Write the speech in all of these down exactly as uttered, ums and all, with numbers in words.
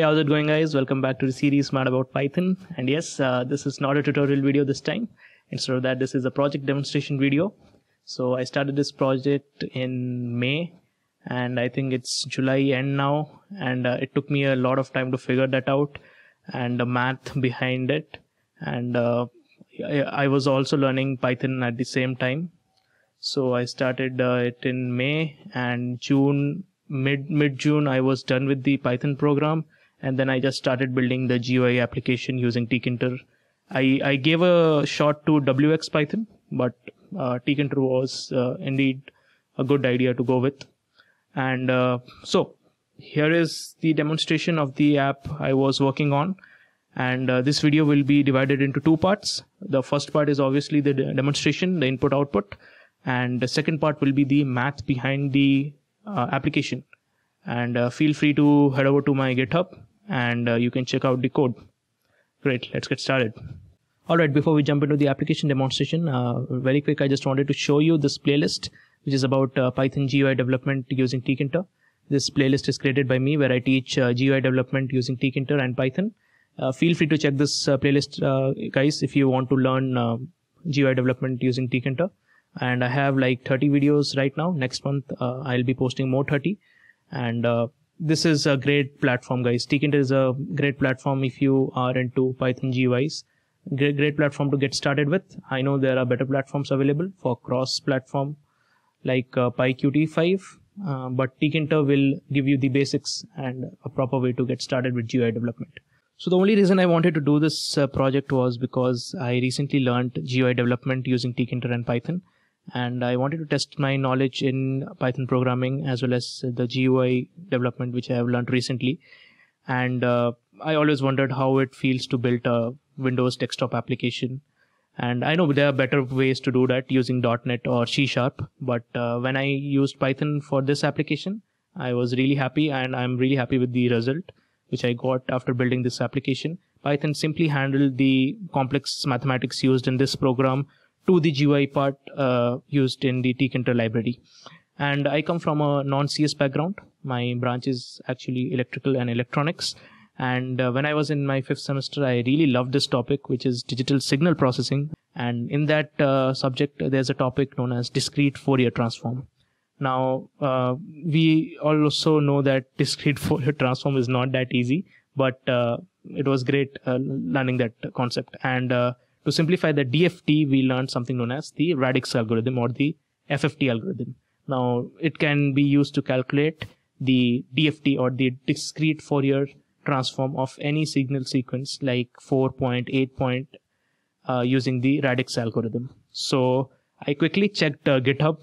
Hey, how's it going, guys? Welcome back to the series Mad About Python. And yes, uh, this is not a tutorial video this time. Instead of that, this is a project demonstration video. So I started this project in May, and I think it's July end now. And uh, it took me a lot of time to figure that out and the math behind it. And uh, I, I was also learning Python at the same time. So I started uh, it in May, and June, mid mid June, I was done with the Python program. And then I just started building the G U I application using tkinter. I, I gave a shot to WXPython, but uh, tkinter was uh, indeed a good idea to go with. And uh, so here is the demonstration of the app I was working on. And uh, this video will be divided into two parts. The first part is obviously the demonstration, the input output. And the second part will be the math behind the uh, application. And uh, feel free to head over to my GitHub, and uh, you can check out the code. Great, let's get started. All right, before we jump into the application demonstration, uh, very quick, I just wanted to show you this playlist, which is about uh, Python G U I development using tkinter. This playlist is created by me, where I teach uh, G U I development using tkinter and Python. Uh, feel free to check this uh, playlist, uh, guys, if you want to learn uh, G U I development using tkinter. And I have like thirty videos right now. Next month, uh, I'll be posting more thirty. And uh, this is a great platform, guys. tkinter is a great platform if you are into Python G U Is. Great, great platform to get started with. I know there are better platforms available for cross-platform like uh, PyQt five, uh, but tkinter will give you the basics and a proper way to get started with G U I development. So the only reason I wanted to do this uh, project was because I recently learned G U I development using tkinter and Python. And I wanted to test my knowledge in Python programming as well as the G U I development, which I have learned recently. And uh, I always wondered how it feels to build a Windows desktop application. And I know there are better ways to do that using dot net or C sharp. But uh, when I used Python for this application, I was really happy, and I'm really happy with the result which I got after building this application. Python simply handled the complex mathematics used in this program to the G U I part uh, used in the tkinter library. And I come from a non-C S background. My branch is actually electrical and electronics. And uh, when I was in my fifth semester, I really loved this topic, which is digital signal processing. And in that uh, subject, there's a topic known as discrete Fourier transform. Now, uh, we also know that discrete Fourier transform is not that easy, but uh, it was great uh, learning that concept. And uh, to simplify the D F T, we learned something known as the Radix algorithm or the F F T algorithm. Now, it can be used to calculate the D F T or the discrete Fourier transform of any signal sequence like four point, eight point uh, using the Radix algorithm. So I quickly checked uh, GitHub,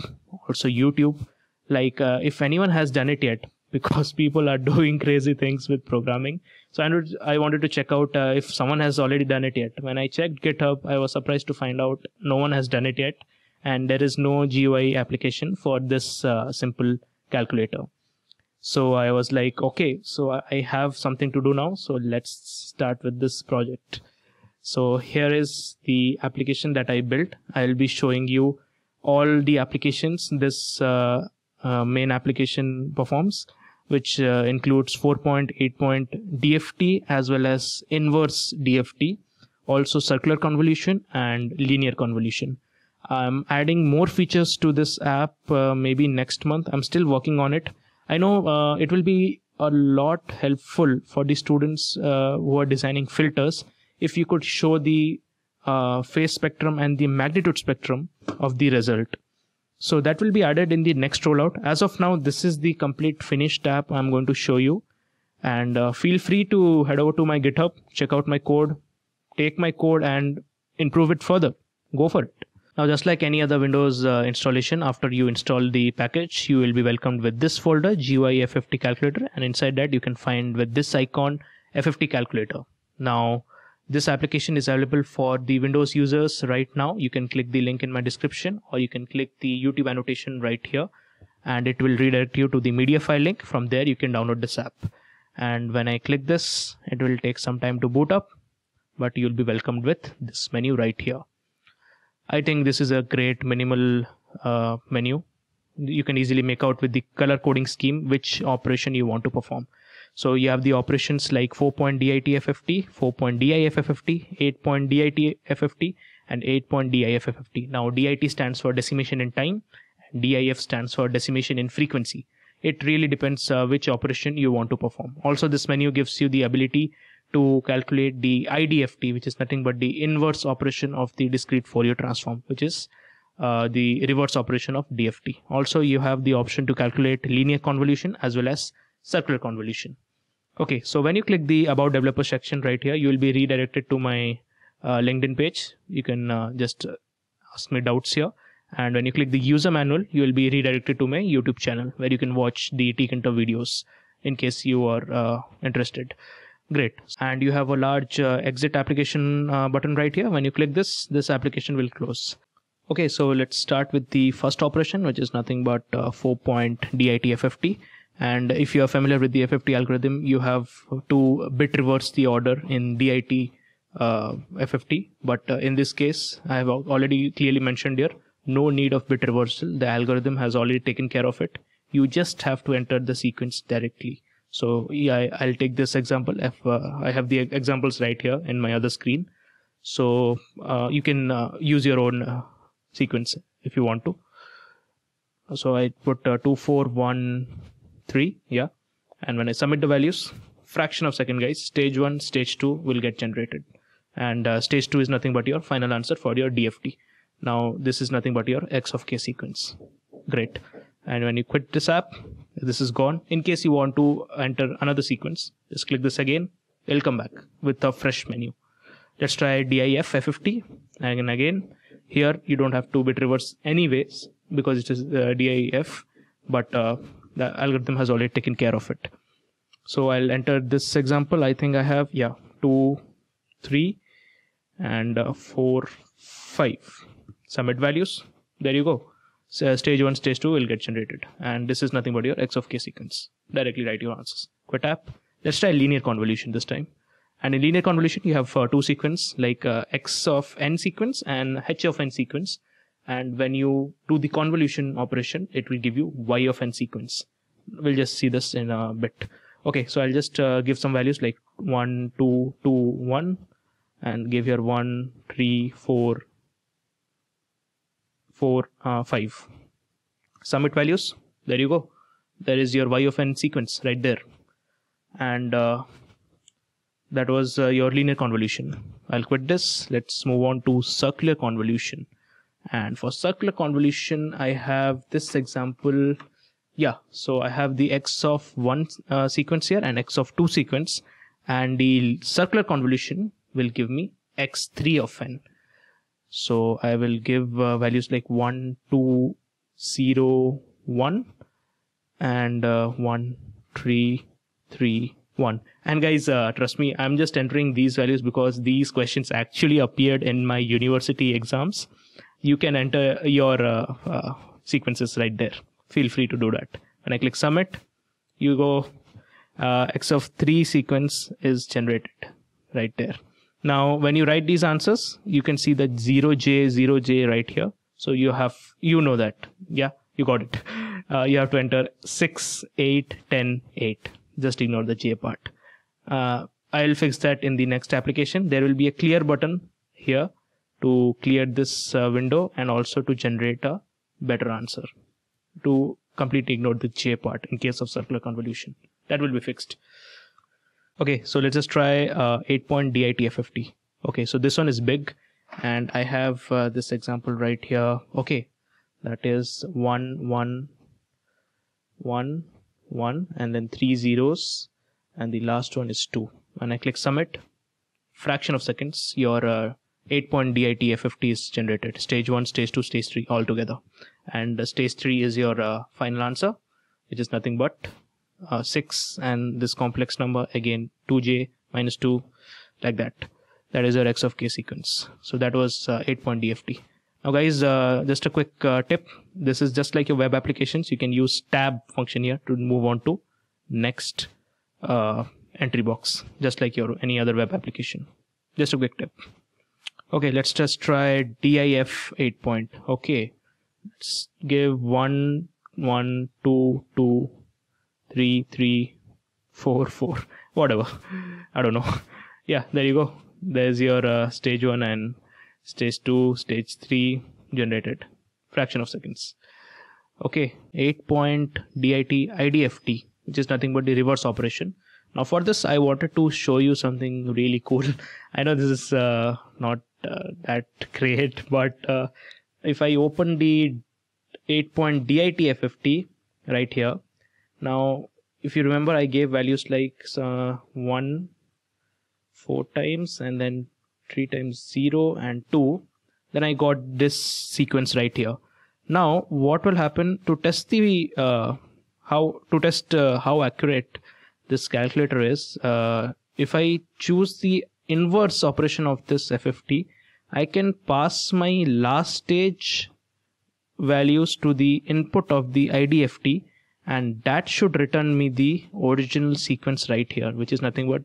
also YouTube, like uh, if anyone has done it yet, because people are doing crazy things with programming. So I wanted to check out uh, if someone has already done it yet. When I checked GitHub, I was surprised to find out no one has done it yet. And there is no G U I application for this uh, simple calculator. So I was like, okay, so I have something to do now. So let's start with this project. So here is the application that I built. I'll be showing you all the applications this uh, uh, main application performs, which uh, includes four point, eight point D F T as well as inverse D F T, also circular convolution and linear convolution. I'm adding more features to this app uh, maybe next month. I'm still working on it. I know uh, it will be a lot helpful for the students uh, who are designing filters if you could show the uh, phase spectrum and the magnitude spectrum of the result. So that will be added in the next rollout. As of now, this is the complete finished app I'm going to show you. And uh, feel free to head over to my GitHub, check out my code, take my code and improve it further. Go for it. Now, just like any other Windows uh, installation, after you install the package, you will be welcomed with this folder, G U I F F T calculator. And inside that, you can find with this icon, F F T calculator. Now, this application is available for the Windows users right now. You can click the link in my description, or you can click the YouTube annotation right here, and it will redirect you to the media file link. From there, you can download this app. And when I click this, it will take some time to boot up, but you'll be welcomed with this menu right here. I think this is a great minimal uh, menu. You can easily make out with the color coding scheme which operation you want to perform. So you have the operations like four point D I T F F T, four point D I F F T, eight point D I T F F T, and eight point D I F F T. Now D I T stands for decimation in time, D I F stands for decimation in frequency. It really depends uh, which operation you want to perform. Also, this menu gives you the ability to calculate the I D F T, which is nothing but the inverse operation of the discrete Fourier transform, which is uh, the reverse operation of D F T. Also, you have the option to calculate linear convolution as well as circular convolution. Okay, so when you click the About Developer section right here, you will be redirected to my uh, LinkedIn page. You can uh, just ask me doubts here. And when you click the user manual, you will be redirected to my YouTube channel where you can watch the tkinter videos in case you are uh, interested. Great. And you have a large uh, exit application uh, button right here. When you click this, this application will close. Okay, so let's start with the first operation, which is nothing but uh, four point D I T F F T. And if you are familiar with the F F T algorithm, you have to bit reverse the order in D I T uh, F F T. But uh, in this case, I have already clearly mentioned here, no need of bit reversal. The algorithm has already taken care of it. You just have to enter the sequence directly. So yeah, I'll take this example. If, uh, I have the examples right here in my other screen. So uh, you can uh, use your own uh, sequence if you want to. So I put uh, two, four, one, three. Yeah. And when I submit the values, fraction of second guys, stage one, stage two will get generated. And uh, stage two is nothing but your final answer for your D F T. Now this is nothing but your X of K sequence. Great. And when you quit this app, this is gone. In case you want to enter another sequence, just click this again. It'll come back with a fresh menu. Let's try D I F F F T. And again, here you don't have to bit reverse anyways because it is uh, D I F, but uh, the algorithm has already taken care of it. So I'll enter this example. I think I have, yeah, two, three, and uh, four, five. Submit values. There you go. So stage one, stage two will get generated. And this is nothing but your X of K sequence. Directly write your answers. Quit app. Let's try linear convolution this time. And in linear convolution, you have uh, two sequence like uh, X of N sequence and H of N sequence. And when you do the convolution operation, it will give you Y of N sequence. We'll just see this in a bit. Okay, so I'll just uh, give some values like one, two, two, one. And give here one, three, four, four, five. Submit values. There you go. There is your Y of N sequence right there. And uh, that was uh, your linear convolution. I'll quit this. Let's move on to circular convolution. And for circular convolution, I have this example. Yeah, so I have the X of one uh, sequence here and X of two sequence. And the circular convolution will give me X three of N. So I will give uh, values like one, two, zero, one, and uh, one, three, three, one. And guys, uh, trust me, I'm just entering these values because these questions actually appeared in my university exams. You can enter your uh, uh, sequences right there. Feel free to do that. When I click submit, you go uh, X of three sequence is generated right there. Now, when you write these answers, you can see that zero J, zero J right here. So you have, you know that. Yeah, you got it. Uh, you have to enter six, eight, ten, eight. Just ignore the J part. Uh, I'll fix that in the next application. There will be a clear button here to clear this uh, window and also to generate a better answer. To completely ignore the J part in case of circular convolution. That will be fixed. Okay, so let's just try uh, eight point D I T F F T. Okay, so this one is big, and I have uh, this example right here. Okay, that is one, one, one, one, and then three zeros, and the last one is two. When I click submit, fraction of seconds, your uh, eight point D I T F F T is generated. Stage one, stage two, stage three, all together. And uh, stage three is your uh, final answer, which is nothing but Uh, six and this complex number again two J minus two, like that. That is your X of K sequence. So that was uh, eight point D F T. Now guys, uh, just a quick uh, tip. This is just like your web applications. You can use tab function here to move on to next uh, entry box, just like your any other web application. Just a quick tip. Okay, let's just try D I F eight point. Okay, let's give one, one, two, two, three, three, four, four, whatever. I don't know. Yeah, there you go. There's your uh, stage one and stage two, stage three generated. Fraction of seconds. Okay, eight point D I T I D F T, which is nothing but the reverse operation. Now for this, I wanted to show you something really cool. I know this is uh, not uh, that great, but uh, if I open the eight point D I T F F T right here. Now, if you remember, I gave values like uh, one, four times, and then three times zero and two. Then I got this sequence right here. Now, what will happen to test the uh, how to test uh, how accurate this calculator is? Uh, if I choose the inverse operation of this F F T, I can pass my last stage values to the input of the I D F T, and that should return me the original sequence right here, which is nothing but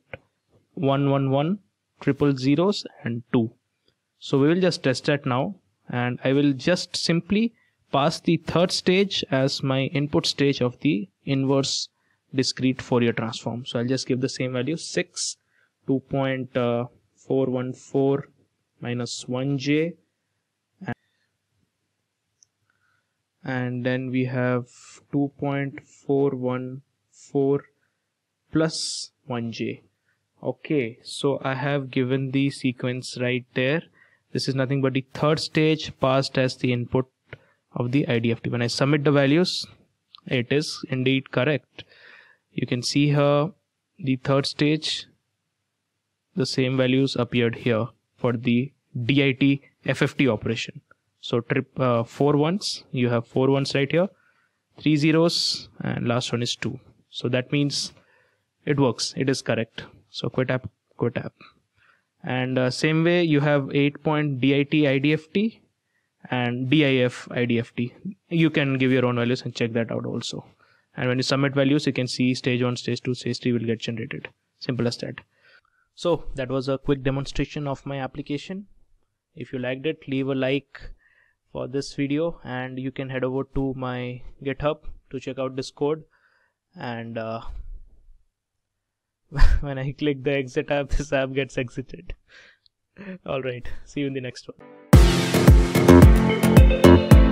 one one one, triple zeros and two. So we will just test that now, and I will just simply pass the third stage as my input stage of the inverse discrete Fourier transform. So I'll just give the same value, six, two point four one four minus one j, and then we have two point four one four plus one j. Okay, so I have given the sequence right there. This is nothing but the third stage passed as the input of the I D F T. When I submit the values, it is indeed correct. You can see here the third stage, the same values appeared here for the D I T F F T operation. So trip uh, four ones, you have four ones right here, three zeros, and last one is two. So that means it works, it is correct. So quit app, quit app. And uh, same way you have eight point D I T I D F T and D I F I D F T. You can give your own values and check that out also. And when you submit values, you can see stage one, stage two, stage three will get generated. Simple as that. So that was a quick demonstration of my application. If you liked it, leave a like for this video, and you can head over to my GitHub to check out this code. And uh, when I click the exit app, this app gets exited. Alright, see you in the next one.